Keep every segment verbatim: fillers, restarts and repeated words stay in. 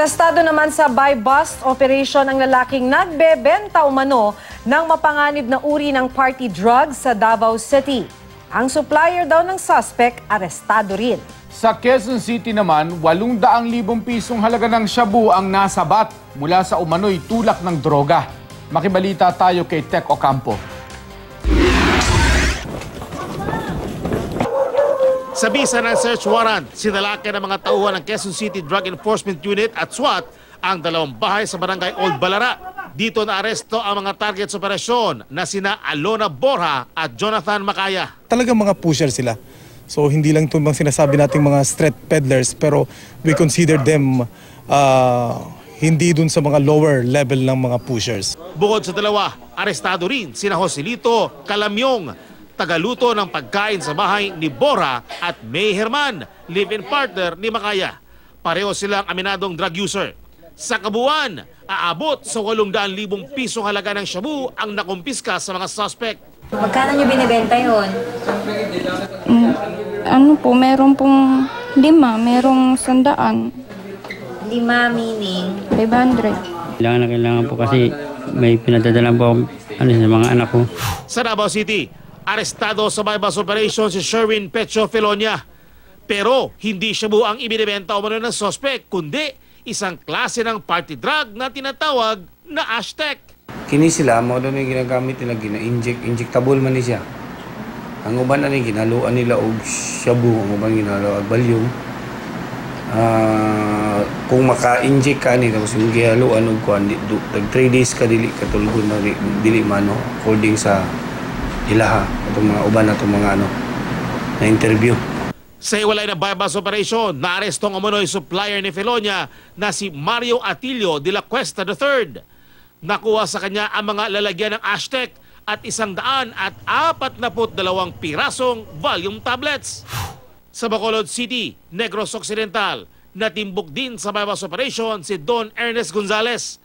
Arestado naman sa buy-bust operation ang lalaking nagbebenta umano ng mapanganib na uri ng party drugs sa Davao City. Ang supplier daw ng suspect, arestado rin. Sa Quezon City naman, walong daang libong pisong halaga ng shabu ang nasabat mula sa umano'y tulak ng droga. Makibalita tayo kay Tech Ocampo. Sa bisa ng search warrant, sinalakay ng mga tauhan ng Quezon City Drug Enforcement Unit at SWAT ang dalawang bahay sa barangay Old Balara. Dito naaresto ang mga target sa operasyon na sina Alona Borja at Jonathan Maquia. Talagang mga pusher sila. So hindi lang ito bang sinasabi nating mga street peddlers, pero we consider them uh, hindi dun sa mga lower level ng mga pushers. Bukod sa dalawa, arestado rin sina Jose Lito Calamiong, tagaluto ng pagkain sa bahay ni Borja, at May Herman, live-in partner ni Maquia. Pareho silang aminadong drug user. Sa kabuuan, aabot sa walong daang libong piso halaga ng shabu ang nakumpiska sa mga suspect. Magkano nyo binibenta yun? Mm, ano po, meron pong lima, merong sandaan. Lima meaning? five hundred. Kailangan na kailangan po kasi may pinadadala po ano, sa mga anak ko. Sa Davao City, arestado sa buy-bust operation si Sherwin Pecho Filonia. Pero hindi shabu ang ibinibenta o mano ng suspect, kundi isang klase ng party drug na tinatawag na Aztec. Kini sila, mga doon yung ginagamit nila, gina-inject, injectable man niya. Ang uban na ginaluan nila o shabu, ang uban ginaluan, balyong. Uh, kung maka-inject ka nila, kasi yung ginaluan o kuhan, three days ka dili, katulgon na dili mano, according sa ilaha, itong mga uban na itong mga ano, na-interview. Sa iwalay na buy-bust operation, naarestong umunoy supplier ni Filonia na si Mario Atilio de la Cuesta the third. Nakuha sa kanya ang mga lalagyan ng Aztec at isang daan at apat na put dalawang pirasong volume tablets. Sa Bacolod City, Negros Occidental, natimbok din sa buy-bust operation si Don Ernest Gonzales.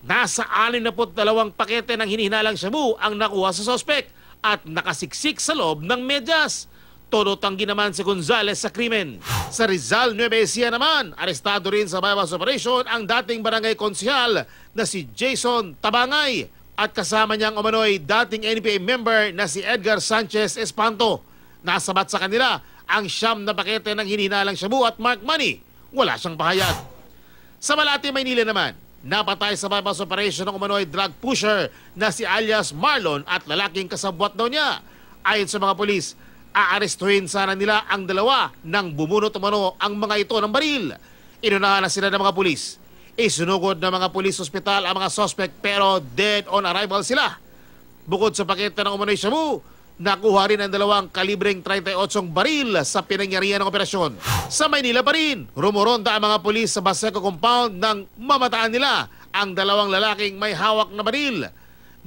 Nasa anim na dalawang pakete ng hinihinalang shabu ang nakuha sa sospek at nakasiksik sa loob ng medyas. Todo tanggi naman si Gonzales sa krimen. Sa Rizal, Nueva Ecija naman, arestado rin sa buy-bust operation ang dating barangay konsehal na si Jason Tabangay at kasama niyang umano'y dating N P A member na si Edgar Sanchez Espanto. Nasabat sa kanila ang siyam na pakete ng hinihinalang shabu at marked money. Wala siyang pahayag. Sa Malate, Maynila naman, napatay sa buy-bust operation ng umano'y drug pusher na si alias Marlon at lalaking kasabwat daw niya. Ayon sa mga polis, aarestuhin sana nila ang dalawa nang bumunot umano ang mga ito ng baril. Inunahan na sila ng mga pulis. Isunugod ng mga pulis sa ospital ang mga suspect pero dead on arrival sila. Bukod sa pakita ng umano'y shabu, nakuha rin ang dalawang kalibreng thirty-eight baril sa pinangyarihan ng operasyon. Sa Maynila pa rin, rumoronda ang mga pulis sa Baseco Compound nang mamataan nila ang dalawang lalaking may hawak na baril.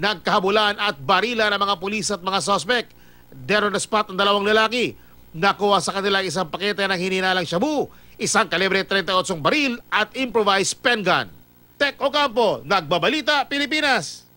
Nagkahabulan at barila ng mga pulis at mga suspect. There on the spot ang dalawang lalaki. Nakuha sa kanila isang pakete ng hininalang shabu, isang kalibre thirty-eight baril at improvised pen gun. Tech Ocampo, Nagbabalita, Pilipinas.